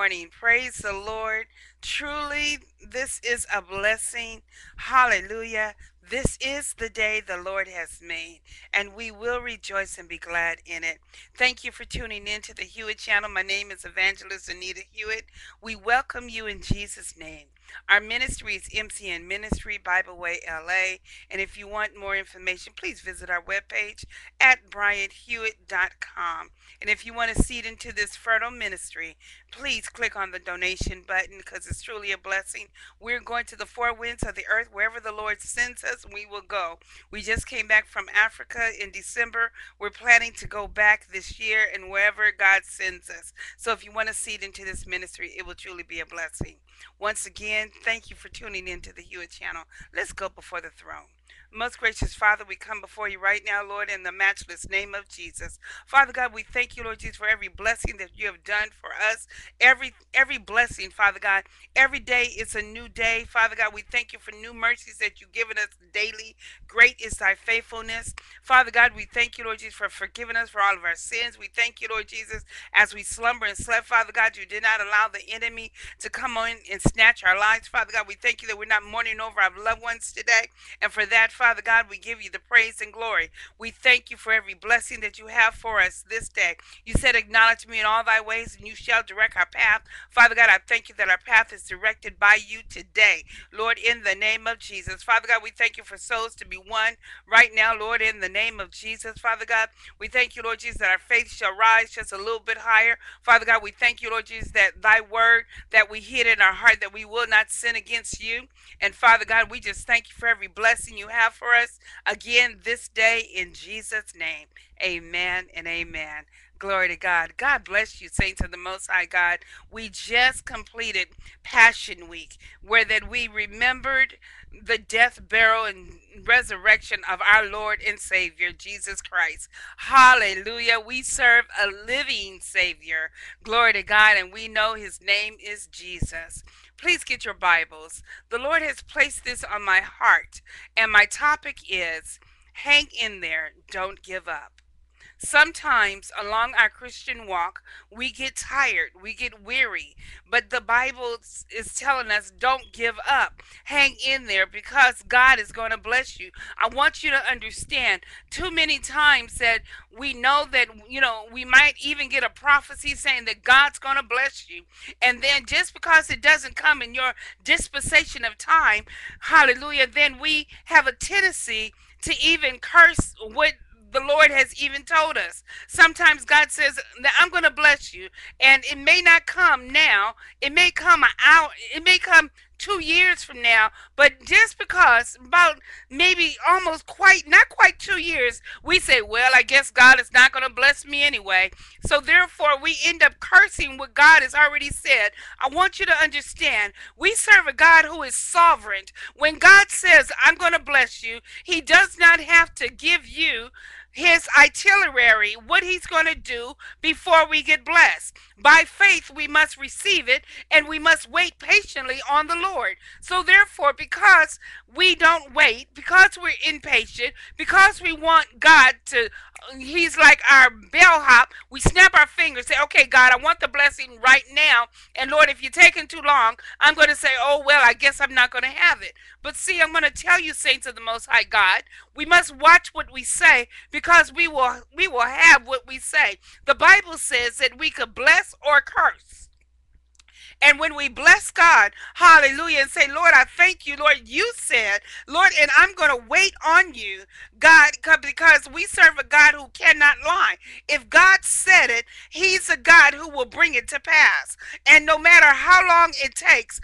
morning. Praise the Lord. Truly, this is a blessing. Hallelujah. This is the day the Lord has made, and we will rejoice and be glad in it. Thank you for tuning in to the Hewitt Channel. My name is Evangelist Anita Hewitt. We welcome you in Jesus' name. Our ministry is MCN Ministry, Bible Way LA. And if you want more information, please visit our webpage at BryantHewitt.com. And if you want to seed into this fertile ministry, please click on the donation button because it's truly a blessing. We're going to the four winds of the earth. Wherever the Lord sends us, we will go. We just came back from Africa in December. We're planning to go back this year and wherever God sends us. So if you want to seed into this ministry, it will truly be a blessing. Once again, thank you for tuning in to the Hewitt Channel. Let's go before the throne. Most gracious Father, we come before you right now, Lord, in the matchless name of Jesus. Father God, we thank you, Lord Jesus, for every blessing that you have done for us. Every blessing, Father God. Every day is a new day, Father God. We thank you for new mercies that you've given us daily. Great is thy faithfulness. Father God, we thank you, Lord Jesus, for forgiving us for all of our sins. We thank you, Lord Jesus, as we slumber and slept, Father God, you did not allow the enemy to come on and snatch our lives, Father God. We thank you that we're not mourning over our loved ones today. And for that, Father God, we give you the praise and glory. We thank you for every blessing that you have for us this day. You said, acknowledge me in all thy ways, and you shall direct our path. Father God, I thank you that our path is directed by you today, Lord, in the name of Jesus. Father God, we thank you for souls to be won right now, Lord, in the name of Jesus. Father God, we thank you, Lord Jesus, that our faith shall rise just a little bit higher. Father God, we thank you, Lord Jesus, that thy word that we hid in our heart, that we will not sin against you. And Father God, we just thank you for every blessing you have for us again this day in Jesus' name. Amen and amen. Glory to God. God bless you, saints of the Most High God. We just completed Passion Week, where that we remembered the death, burial, and resurrection of our Lord and Savior, Jesus Christ. Hallelujah. We serve a living Savior. Glory to God, and we know his name is Jesus. Please get your Bibles. The Lord has placed this on my heart, and my topic is, hang in there, don't give up. Sometimes along our Christian walk, we get tired, we get weary, but the Bible is telling us, don't give up. Hang in there because God is going to bless you. I want you to understand too many times that we know that, you know, we might even get a prophecy saying that God's going to bless you. And then just because it doesn't come in your dispensation of time, hallelujah, then we have a tendency to even curse what the Lord has even told us. Sometimes God says, I'm going to bless you. And it may not come now. It may come an hour. It may come 2 years from now. But just because about maybe almost quite, not quite 2 years, we say, well, I guess God is not going to bless me anyway. So therefore, we end up cursing what God has already said. I want you to understand, we serve a God who is sovereign. When God says, I'm going to bless you, he does not have to give you his itinerary, what he's going to do before we get blessed. By faith, we must receive it, and we must wait patiently on the Lord. So therefore, because we don't wait, because we're impatient, because we want God to, he's like our bellhop, we snap our fingers, say, okay, God, I want the blessing right now, and Lord, if you're taking too long, I'm going to say, oh, well, I guess I'm not going to have it. But see, I'm going to tell you, saints of the Most High God, we must watch what we say, because we will have what we say. The Bible says that we could bless or curse. And when we bless God, hallelujah, and say, Lord, I thank you, Lord, you said, Lord, and I'm going to wait on you, God, because we serve a God who cannot lie. If God said it, he's a God who will bring it to pass. And no matter how long it takes,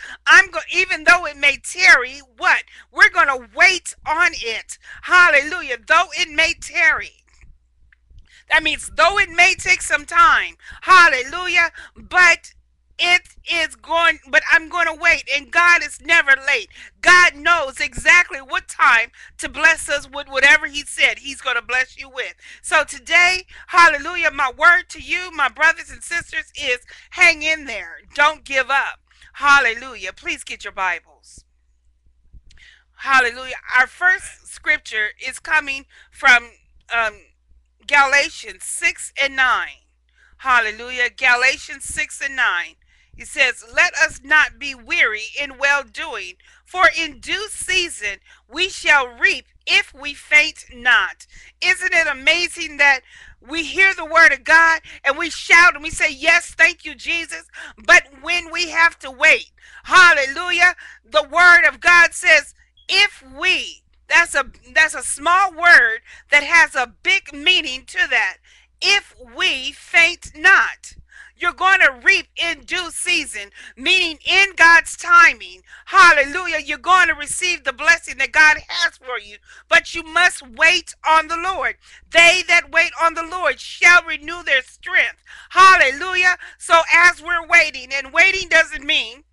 even though it may tarry, what? We're going to wait on it. Hallelujah, though it may tarry. That means though it may take some time, hallelujah, but I'm going to wait, and God is never late. God knows exactly what time to bless us with whatever he said he's going to bless you with. So today, hallelujah, my word to you, my brothers and sisters, is hang in there. Don't give up. Hallelujah. Please get your Bibles. Hallelujah. Our first scripture is coming from Galatians 6 and 9. Hallelujah. Galatians 6 and 9. It says, let us not be weary in well-doing, for in due season we shall reap if we faint not. Isn't it amazing that we hear the word of God and we shout and we say, yes, thank you, Jesus. But when we have to wait, hallelujah, the word of God says, if we, that's a small word that has a big meaning to that. If we faint not. You're going to reap in due season, meaning in God's timing. Hallelujah. You're going to receive the blessing that God has for you, but you must wait on the Lord. They that wait on the Lord shall renew their strength. Hallelujah. So as we're waiting, and waiting doesn't mean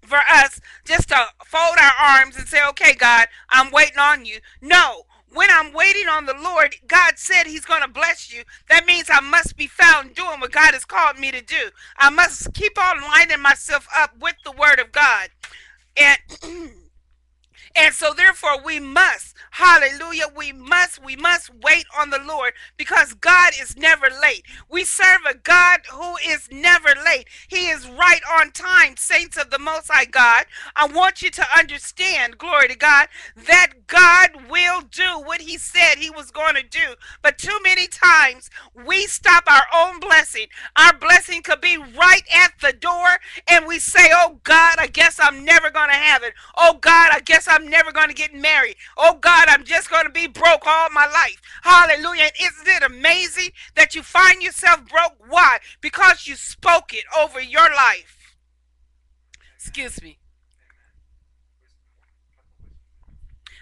for us just to fold our arms and say, okay, God, I'm waiting on you. No. When I'm waiting on the Lord, God said he's going to bless you. That means I must be found doing what God has called me to do. I must keep on lining myself up with the word of God. And so therefore we must, hallelujah, we must wait on the Lord, because God is never late. We serve a God who is never late. He is right on time, saints of the Most High God. I want you to understand, glory to God, that God will do what he said he was going to do. But too many times we stop our own blessing. Our blessing could be right at the door, and we say, oh God, I guess I'm never going to have it. Oh God, I guess I'm never going to get married. Oh God, I'm just going to be broke all my life. Hallelujah. And isn't it amazing that you find yourself broke? Why? Because you spoke it over your life. Excuse me.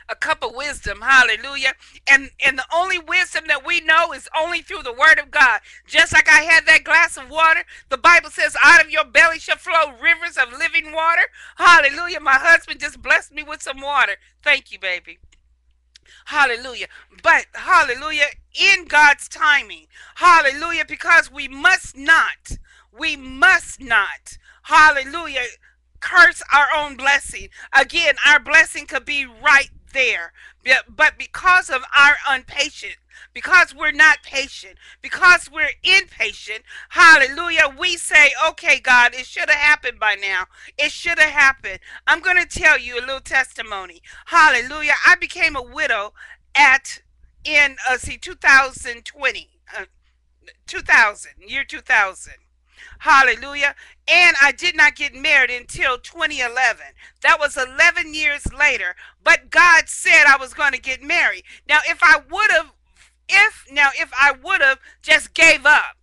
A cup of wisdom, hallelujah. And the only wisdom that we know is only through the word of God. Just like I had that glass of water, the Bible says, out of your belly shall flow rivers of living water. Hallelujah. My husband just blessed me with some water. Thank you, baby. Hallelujah. But hallelujah, in God's timing. Hallelujah, because we must not, hallelujah, curse our own blessing. Again, our blessing could be right there, but because of our impatience, because we're not patient, because we're impatient, hallelujah, we say, okay, God, it should have happened by now. It should have happened. I'm going to tell you a little testimony. Hallelujah. I became a widow in 2020, 2000, year 2000. Hallelujah. And I did not get married until 2011. That was 11 years later. But God said I was going to get married. Now, if I would have just gave up,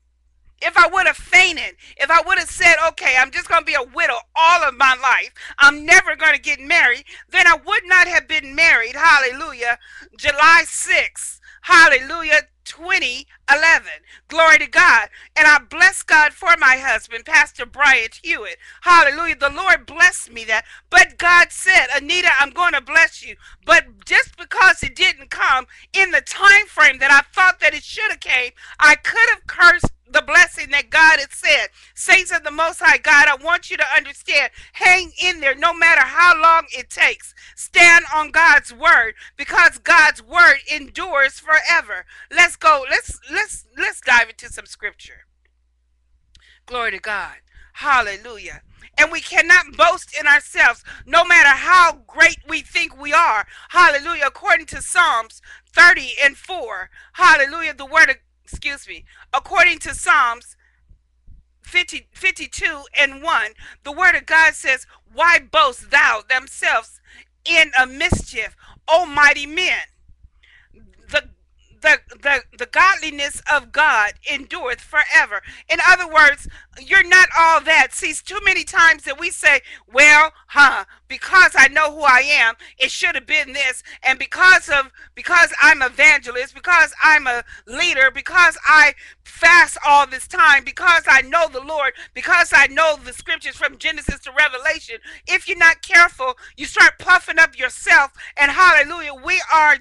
if I would have fainted, if I would have said, okay, I'm just going to be a widow all of my life, I'm never going to get married, then I would not have been married. Hallelujah. July 6th. Hallelujah. 2011. Glory to God. And I bless God for my husband, Pastor Bryant Hewitt. Hallelujah. The Lord blessed me that. But God said, Anita, I'm going to bless you. But just because it didn't come in the time frame that I thought that it should have came, I could have cursed the blessing that God had said. Saints of the Most High God, I want you to understand, hang in there no matter how long it takes. Stand on God's word, because God's word endures forever. Let's go. Let's dive into some scripture. Glory to God. Hallelujah. And we cannot boast in ourselves, no matter how great we think we are. Hallelujah. According to Psalms 30:4. Hallelujah. The word of according to Psalms 52:1, the word of God says, why boast thou themselves in a mischief, O mighty men? The godliness of God endureth forever. In other words, you're not all that. See, too many times that we say, well, because I know who I am, it should have been this. And because I'm evangelist, because I'm a leader, because I fast all this time, because I know the Lord, because I know the scriptures from Genesis to Revelation. If you're not careful, you start puffing up yourself. And hallelujah, we are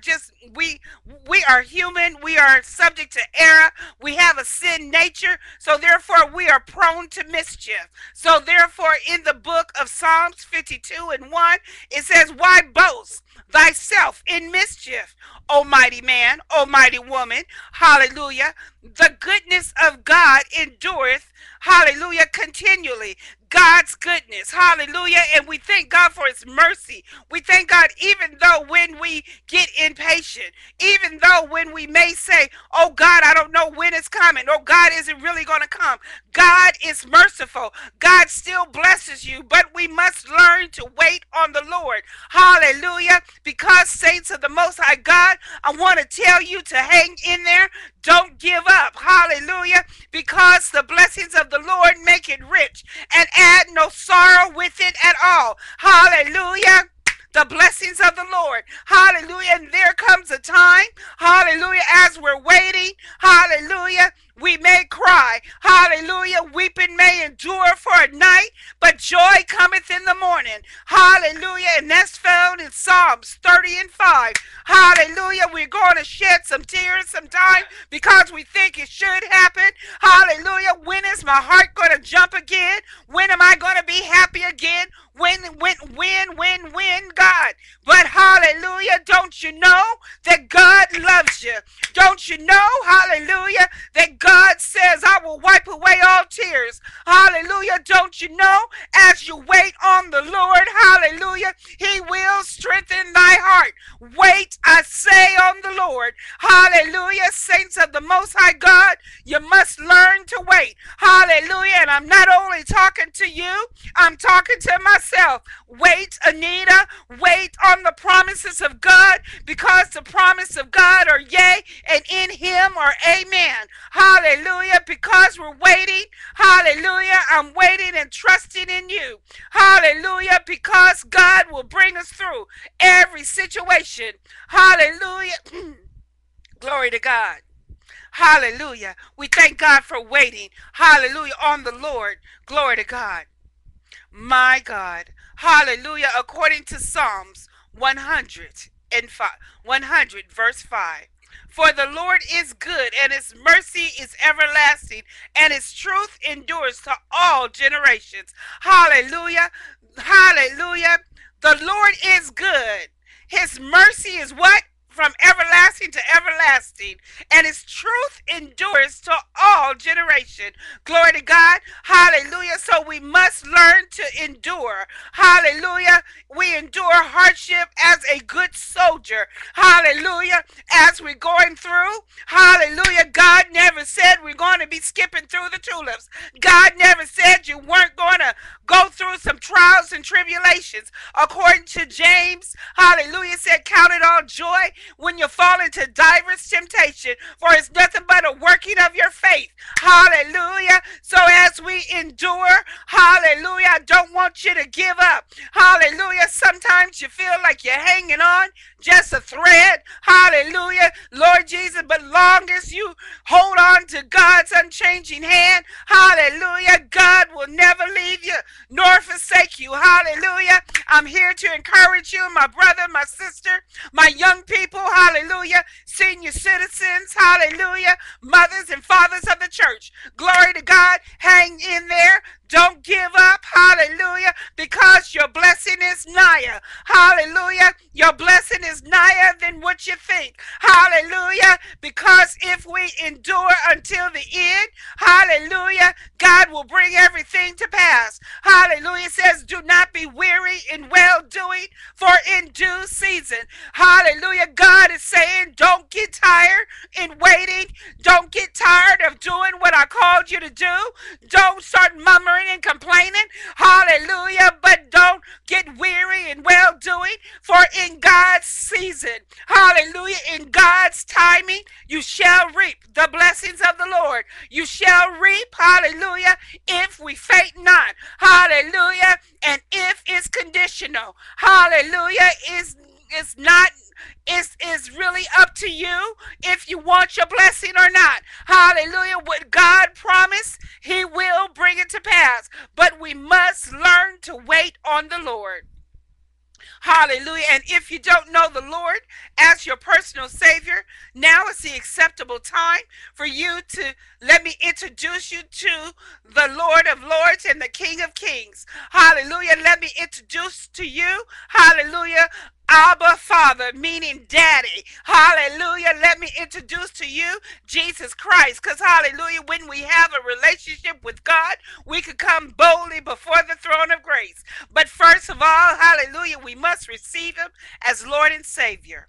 human. We are subject to error. We have a sin nature. So therefore, we are prone to mischief. So therefore, in the book of Psalms 52:1, it says, why boast thyself in mischief, O mighty man, O mighty woman? Hallelujah. The goodness of God endureth, Hallelujah. Continually. God's goodness. Hallelujah. And we thank God for his mercy. We thank God even though when we get impatient, even though when we may say, oh God, I don't know when it's coming. Oh, God isn't really going to come. God is merciful. God still blesses you, but we must learn to wait on the Lord. Hallelujah. Because saints of the Most High God, I want to tell you to hang in there. Don't give up. Hallelujah. Because the blessings of the Lord make it rich and add no sorrow with it at all. Hallelujah. The blessings of the Lord. Hallelujah. And there comes a time. Hallelujah. As we're waiting. Hallelujah. We may cry. Hallelujah. Weeping may endure for a night, but joy cometh in the morning. Hallelujah. And that's found in Psalms 30:5. Hallelujah. We're going to shed some tears sometime because we think it should happen. Hallelujah. When is my heart going to jump again? When am I going to be happy again? When, God. But hallelujah, don't you know that God loves you? Don't you know, hallelujah, that God says, I will wipe away all tears. Hallelujah. Don't you know, as you wait on the Lord, hallelujah, he will strengthen thy heart. Wait, I say, on the Lord. Hallelujah. Saints of the Most High God, you must learn to wait. Hallelujah. And I'm not only talking to you, I'm talking to myself. Wait, Anita. Wait on the promises of God, because the promise of God are yea, and in him are amen. Hallelujah. Because we're waiting. Hallelujah. I'm waiting and trusting in you. Hallelujah. Because God will bring us through every situation. Hallelujah. Glory to God. Hallelujah. We thank God for waiting. Hallelujah. On the Lord. Glory to God. My God. Hallelujah. According to Psalms 100 verse 5. For the Lord is good, and his mercy is everlasting, and his truth endures to all generations. Hallelujah. Hallelujah. The Lord is good. His mercy is what? From everlasting to everlasting, and his truth endures to all generation. Glory to God. Hallelujah. So we must learn to endure. Hallelujah. We endure hardship as a good soldier. Hallelujah. As we're going through. Hallelujah. God never said we're going to be skipping through the tulips. God never said you weren't going to go through some trials and tribulations. According to James, hallelujah, said count it all joy when you fall into diverse temptation, for it's nothing but a working of your faith. Hallelujah. So as we endure, hallelujah, I don't want you to give up. Hallelujah. Sometimes you feel like you're hanging on just a thread. Hallelujah. Lord Jesus, but long as you hold on to God's unchanging hand, hallelujah, God will never leave you nor forsake you. Hallelujah. I'm here to encourage you, my brother, my sister, my young people, hallelujah, senior citizens, hallelujah, mothers and fathers of the church. Glory to God. Hang in there. Don't give up, hallelujah, because your blessing is nigher. Hallelujah. Your blessing is nigher than what you think. Hallelujah. Because if we endure until the end, hallelujah, God will bring everything to pass. Hallelujah. It says, do not be weary in well-doing, for in due season. Hallelujah. God is saying, don't get tired in waiting. Don't get tired of doing what I called you to do. Don't start mumbling and complaining, hallelujah, but don't get weary in well doing, for in God's season, hallelujah, in God's timing, you shall reap the blessings of the Lord. You shall reap, hallelujah, if we faint not, hallelujah. And if is conditional, hallelujah, is not, it's really up to you if you want your blessing or not. Hallelujah. What God promised, he will bring it to pass. But we must learn to wait on the Lord. Hallelujah. And if you don't know the Lord as your personal Savior, now is the acceptable time for you to let me introduce you to the Lord of Lords and the King of Kings. Hallelujah. Let me introduce to you, hallelujah, Abba Father, meaning Daddy. Hallelujah. Let me introduce to you Jesus Christ, because hallelujah, when we have a relationship with God, we can come boldly before the throne of grace. But first of all, hallelujah, we must receive him as Lord and Savior,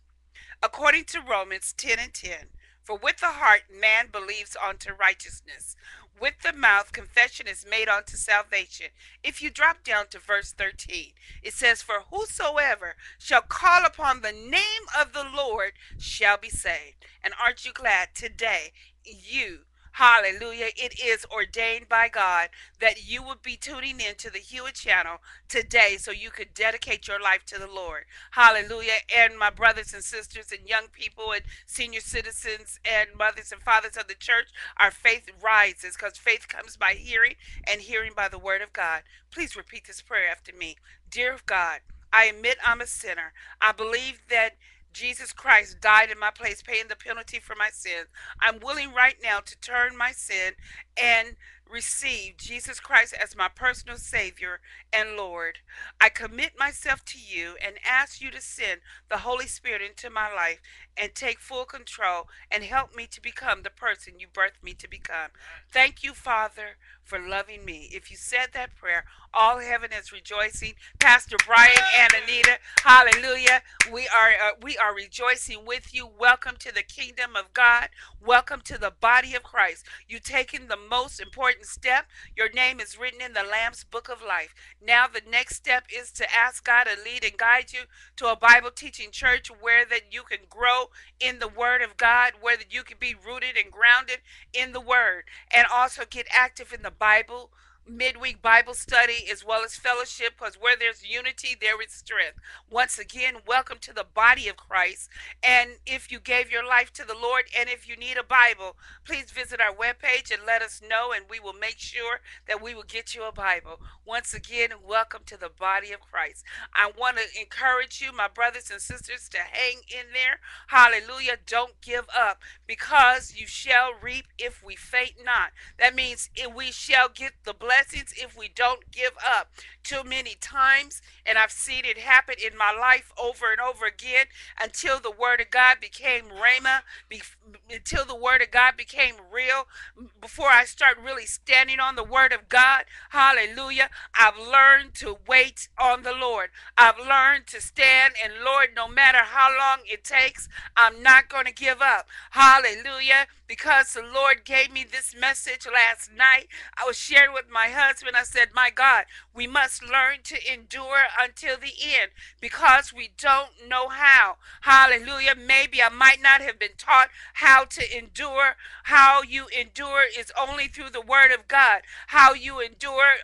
according to Romans 10:10. For with the heart man believes unto righteousness. With the mouth confession is made unto salvation. If you drop down to verse 13, it says, for whosoever shall call upon the name of the Lord shall be saved. And aren't you glad today you, hallelujah, it is ordained by God that you will be tuning in to the Hewitt channel today so you could dedicate your life to the Lord. Hallelujah. And my brothers and sisters and young people and senior citizens and mothers and fathers of the church, our faith rises because faith comes by hearing and hearing by the word of God. Please repeat this prayer after me. Dear God, I admit I'm a sinner. I believe that Jesus Christ died in my place, paying the penalty for my sin. I'm willing right now to turn my sin and receive Jesus Christ as my personal Savior and Lord. I commit myself to you and ask you to send the Holy Spirit into my life and take full control and help me to become the person you birthed me to become. Thank you, Father, for loving me. If you said that prayer, all heaven is rejoicing. Pastor Bryant and Anita, hallelujah, we are rejoicing with you. Welcome to the kingdom of God. Welcome to the body of Christ. You've taken the most important step. Your name is written in the Lamb's Book of Life. Now the next step is to ask God to lead and guide you to a Bible teaching church where that you can grow in the word of God, where you can be rooted and grounded in the word, and also get active in the Bible, midweek Bible study, as well as fellowship, because where there's unity, there is strength. Once again, welcome to the body of Christ. And if you gave your life to the Lord, and if you need a Bible, please visit our webpage and let us know, and we will make sure that we will get you a Bible. Once again, welcome to the body of Christ. I want to encourage you, my brothers and sisters, to hang in there. Hallelujah. Don't give up, because you shall reap if we faint not. That means we shall get the blessing if we don't give up. Too many times, and I've seen it happen in my life over and over again, until the word of God became rhema, until the word of God became real, before I start really standing on the word of God, hallelujah, I've learned to wait on the Lord. I've learned to stand, and Lord, no matter how long it takes, I'm not going to give up. Hallelujah, because the Lord gave me this message last night. I was sharing with my husband. I said, my God, we must learn to endure until the end, because we don't know how. Hallelujah. Maybe I might not have been taught how to endure. How you endure is only through the word of God. How you endure,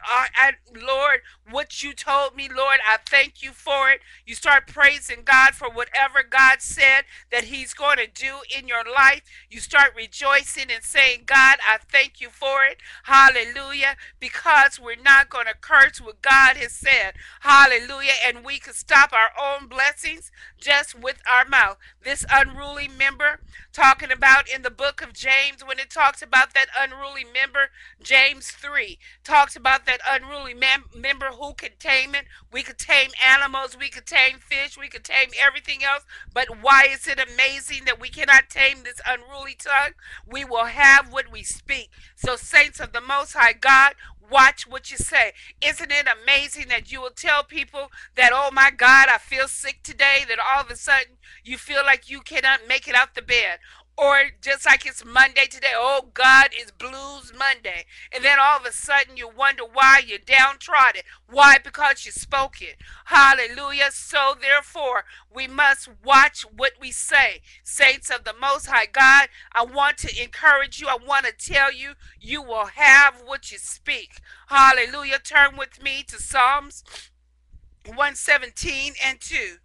Lord, what you told me, Lord, I thank you for it. You start praising God for whatever God said that he's going to do in your life. You start rejoicing and saying, God, I thank you for it. Hallelujah. Because we're not going to curse what God has said. Hallelujah. And we can stop our own blessings just with our mouth. This unruly member, talking about in the book of James, when it talks about that unruly member, James 3 talks about that unruly member who can tame it. We could tame animals, we could tame fish, we could tame everything else. But why is it amazing that we cannot tame this unruly tongue? We will have what we speak. So saints of the Most High God, watch what you say. Isn't it amazing that you will tell people that, oh my God, I feel sick today, that all of a sudden you feel like you cannot make it out the bed. Or just like it's Monday today, oh God, it's Blues Monday. And then all of a sudden you wonder why you're downtrodden. Why? Because you spoke it. Hallelujah. So therefore, we must watch what we say. Saints of the Most High God, I want to encourage you. I want to tell you, you will have what you speak. Hallelujah. Turn with me to Psalms 117:2.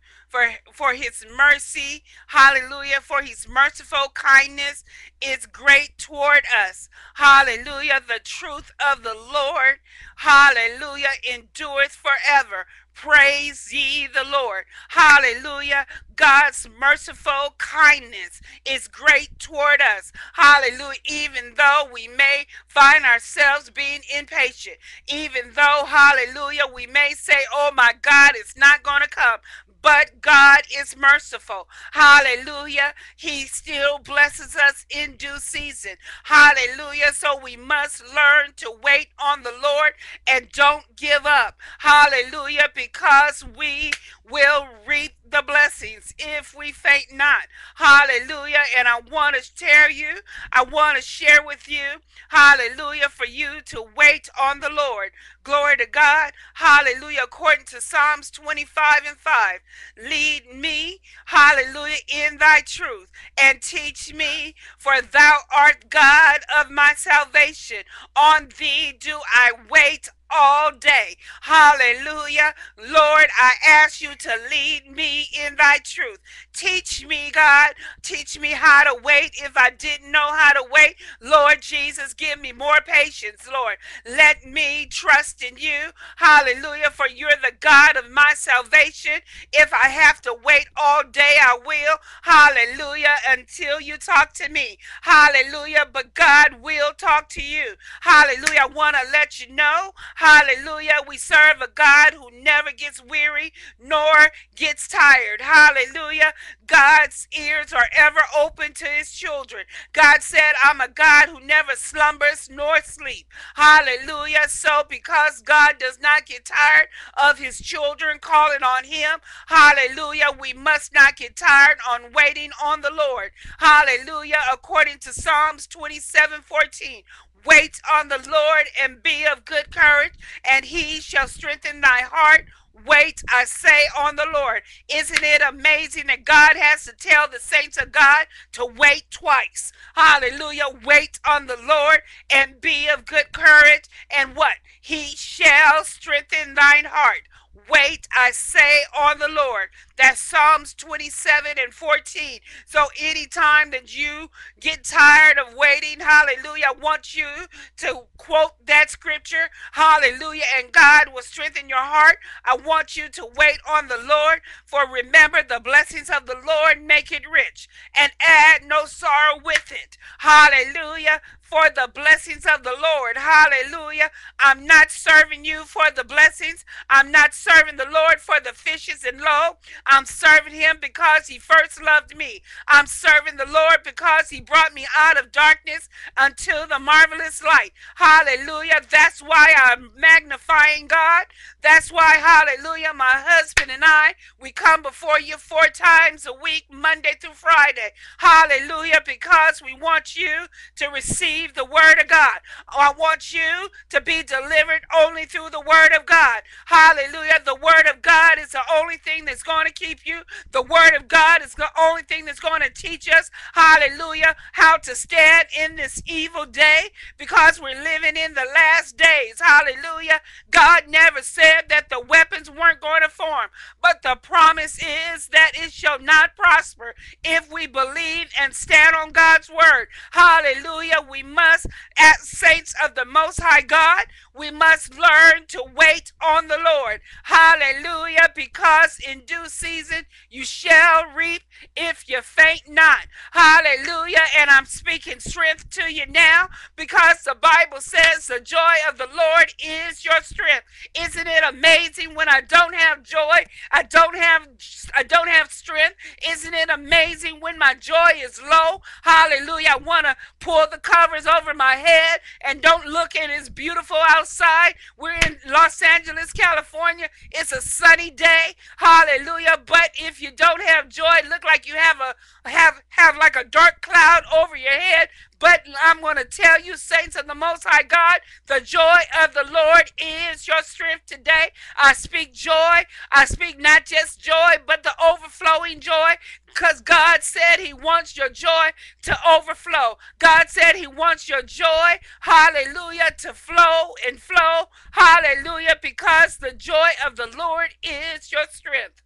For his mercy, hallelujah, for his merciful kindness is great toward us. Hallelujah, the truth of the Lord, hallelujah, endureth forever. Praise ye the Lord. Hallelujah. God's merciful kindness is great toward us. Hallelujah. Even though we may find ourselves being impatient, even though, hallelujah, we may say, oh my God, it's not going to come. But God is merciful. Hallelujah. He still blesses us in due season. Hallelujah. So we must learn to wait on the Lord and don't give up. Hallelujah. Because we will reap the blessings if we faint not. Hallelujah. And I want to tell you, I want to share with you, hallelujah, for you to wait on the Lord. Glory to God. Hallelujah. According to Psalms 25:5, lead me, hallelujah, in thy truth, and teach me, for thou art God of my salvation. On thee do I wait all day. Hallelujah. Lord, I ask you to lead me in thy truth. Teach me, God. Teach me how to wait if I didn't know how to wait. Lord Jesus, give me more patience, Lord. Let me trust in you. Hallelujah. For you're the God of my salvation. If I have to wait all day, I will. Hallelujah. Until you talk to me. Hallelujah. But God will talk to you. Hallelujah. I want to let you know, hallelujah, we serve a God who never gets weary nor gets tired. Hallelujah. God's ears are ever open to his children. God said, I'm a God who never slumbers nor sleep. Hallelujah. So because God does not get tired of his children calling on him, hallelujah, we must not get tired on waiting on the Lord. Hallelujah. According to Psalms 27:14, wait on the Lord and be of good courage, and he shall strengthen thy heart. Wait, I say, on the Lord. Isn't it amazing that God has to tell the saints of God to wait twice? Hallelujah. Wait on the Lord and be of good courage, and what? He shall strengthen thine heart. Wait, I say, on the Lord. That's Psalms 27:14. So anytime that you get tired of waiting, hallelujah, I want you to quote that scripture, hallelujah, and God will strengthen your heart. I want you to wait on the Lord, for remember, the blessings of the Lord make it rich, and add no sorrow with it. Hallelujah. For the blessings of the Lord. Hallelujah. I'm not serving you for the blessings. I'm not serving the Lord for the fishes and loaves. I'm serving him because he first loved me. I'm serving the Lord because he brought me out of darkness unto the marvelous light. Hallelujah. That's why I'm magnifying God. That's why, hallelujah, my husband and I, we come before you 4 times a week, Monday through Friday. Hallelujah. Because we want you to receive the word of God. I want you to be delivered only through the word of God. Hallelujah. The word of God is the only thing that's going to keep you. The word of God is the only thing that's going to teach us, hallelujah, how to stand in this evil day, because we're living in the last days. Hallelujah. God never said that the weapons weren't going to form, but the promise is that it shall not prosper if we believe and stand on God's word. Hallelujah. We must, as saints of the Most High God, we must learn to wait on the Lord. Hallelujah. Because in due season you shall reap if you faint not. Hallelujah. And I'm speaking strength to you now, because the Bible says the joy of the Lord is your strength. Isn't it amazing? When I don't have joy, I don't have strength. Isn't it amazing when my joy is low? Hallelujah. I want to pull the covers over my head and don't look, and it's beautiful outside. We're in Los Angeles, California. It's a sunny day. Hallelujah. But if you don't have joy, look like you have like a dark cloud over your head. But I'm going to tell you, saints of the Most High God, the joy of the Lord is your strength today. I speak joy. I speak not just joy, but the overflowing joy, because God said he wants your joy to overflow. God said he wants your joy, hallelujah, to flow and flow, hallelujah, because the joy of the Lord is your strength.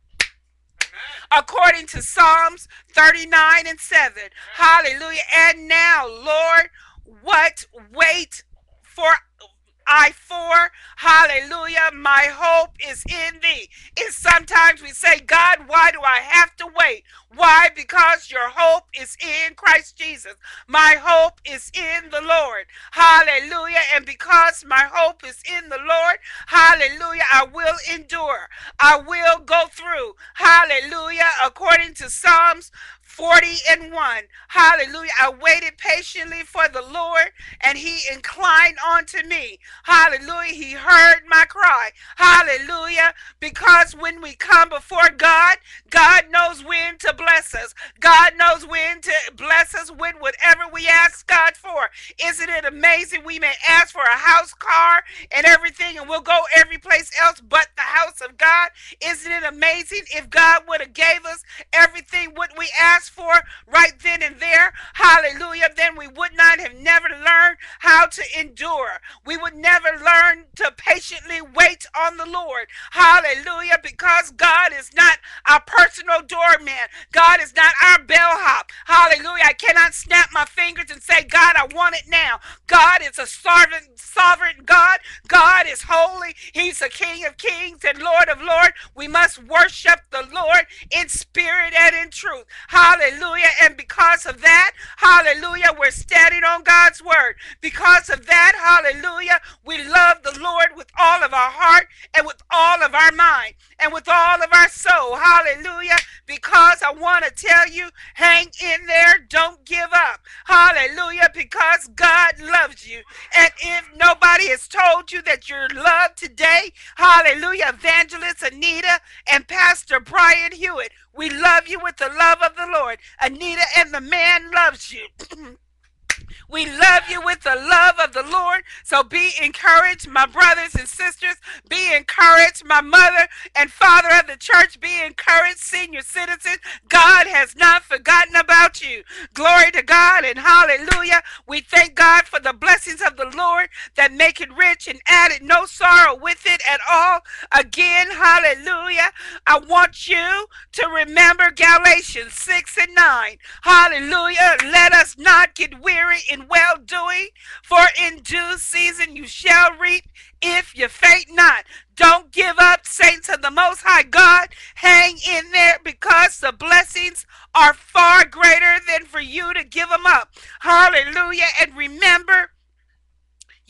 According to Psalms 39:7, hallelujah. And now, Lord, what wait for I-4. Hallelujah. My hope is in thee. And sometimes we say, God, why do I have to wait? Why? Because your hope is in Christ Jesus. My hope is in the Lord. Hallelujah. And because my hope is in the Lord, hallelujah, I will endure. I will go through. Hallelujah. According to Psalms 40:1. Hallelujah. I waited patiently for the Lord, and he inclined unto me. Hallelujah. He heard my cry. Hallelujah. Because when we come before God, God knows when to bless us. God knows when to bless us with whatever we ask God for. Isn't it amazing? We may ask for a house, car, and everything, and we'll go every place else but the house of God. Isn't it amazing? If God would have gave us everything what we asked for right then and there, hallelujah, then we would not have never learned how to endure. We would never learn to patiently wait on the Lord. Hallelujah, because God is not our personal doorman. God is not our bellhop. Hallelujah, I cannot snap my fingers and say, God, I want it now. God is a sovereign God. God is holy. He's the King of kings and Lord of lords. We must worship the Lord in spirit and in truth. Hallelujah. And because of that, hallelujah, we're standing on God's word. Because of that, hallelujah, we love the Lord with all of our heart and with all of our mind and with all of our soul. Hallelujah. Because I want to tell you, hang in there. Don't give up. Hallelujah. Because God loves you. And if nobody has told you that you're loved today, hallelujah, Evangelist Anita and Pastor Bryant Hewitt, we love you with the love of the Lord. Anita and the man loves you. We love you with the love of the Lord. So be encouraged, my brothers and sisters. Be encouraged, my mother and father of the church. Be encouraged, senior citizens. God has not forgotten about you. Glory to God and hallelujah. We thank God for the blessings of the Lord that make it rich and added no sorrow with it at all. Again, hallelujah. I want you to remember Galatians 6:9. Hallelujah. Let us not get weary in well-doing, for in due season you shall reap if you faint not. Don't give up, saints of the Most High God. Hang in there because the blessings are far greater than for you to give them up. Hallelujah. And remember,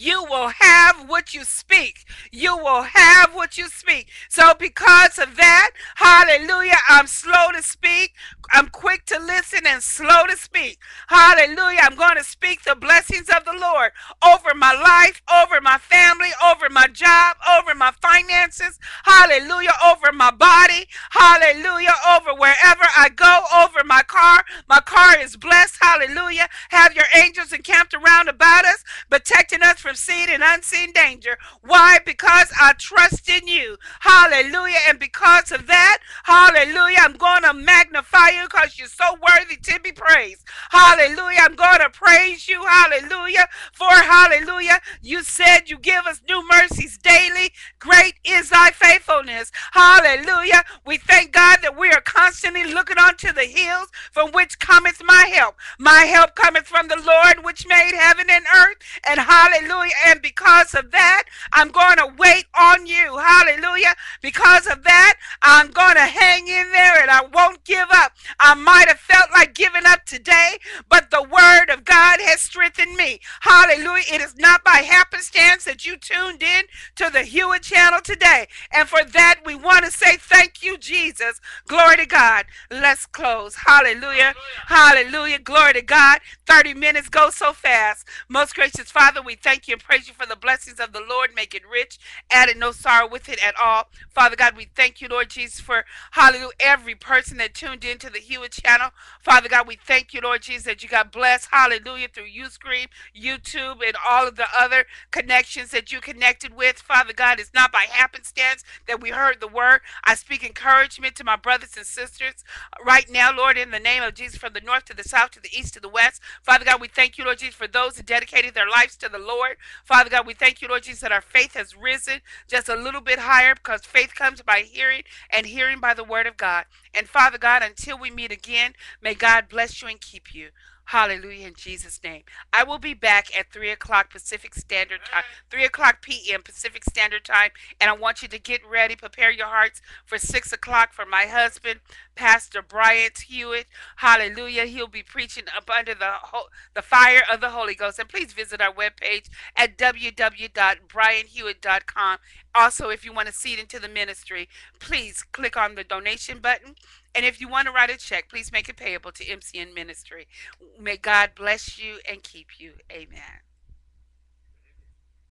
you will have what you speak. You will have what you speak. So because of that, hallelujah, I'm slow to speak. I'm quick to listen and slow to speak. Hallelujah, I'm going to speak the blessings of the Lord over my life, over my family, over my job, over my finances. Hallelujah, over my body. Hallelujah, over wherever I go, over my car. My car is blessed. Hallelujah. Have your angels encamped around about us, protecting us from seen and unseen danger. Why? Because I trust in you. Hallelujah. And because of that, hallelujah, I'm going to magnify you because you're so worthy to be praised. Hallelujah. I'm going to praise you. Hallelujah. For hallelujah, you said you give us new mercies daily. Great is thy faithfulness. Hallelujah. We thank God that we are constantly looking onto the hills from which cometh my help. My help cometh from the Lord which made heaven and earth. And hallelujah. And because of that, I'm going to wait on you. Hallelujah. Because of that, I'm going to hang in there and I won't give up. I might have felt like giving up today, but the word of God has strengthened me. Hallelujah. It is not by happenstance that you tuned in to the Hewitt channel today. And for that, we want to say thank you, Jesus. Glory to God. Let's close. Hallelujah. Hallelujah. Glory to God. 30 minutes go so fast. Most gracious Father, we thank you and praise you for the blessings of the Lord, make it rich, added no sorrow with it at all. Father God, we thank you, Lord Jesus, for hallelujah, every person that tuned into the Hewitt channel. Father God, we thank you, Lord Jesus, that you got blessed, hallelujah, through Ustream, YouTube, and all of the other connections that you connected with. Father God, it's not by happenstance that we heard the word. I speak encouragement to my brothers and sisters right now, Lord, in the name of Jesus, from the north to the south, to the east to the west. Father God, we thank you, Lord Jesus, for those who dedicated their lives to the Lord. Father God, we thank you, Lord Jesus, that our faith has risen just a little bit higher because faith comes by hearing and hearing by the word of God. And Father God, until we meet again, may God bless you and keep you. Hallelujah, in Jesus' name. I will be back at 3 o'clock Pacific Standard Time, 3 o'clock p.m. Pacific Standard Time, and I want you to get ready, prepare your hearts for 6 o'clock for my husband, Pastor Bryant Hewitt. Hallelujah. He'll be preaching up under the fire of the Holy Ghost. And please visit our webpage at www.BryantHewitt.com. Also, if you want to seed into the ministry, please click on the donation button. And if you want to write a check, please make it payable to MCN Ministry. May God bless you and keep you. Amen.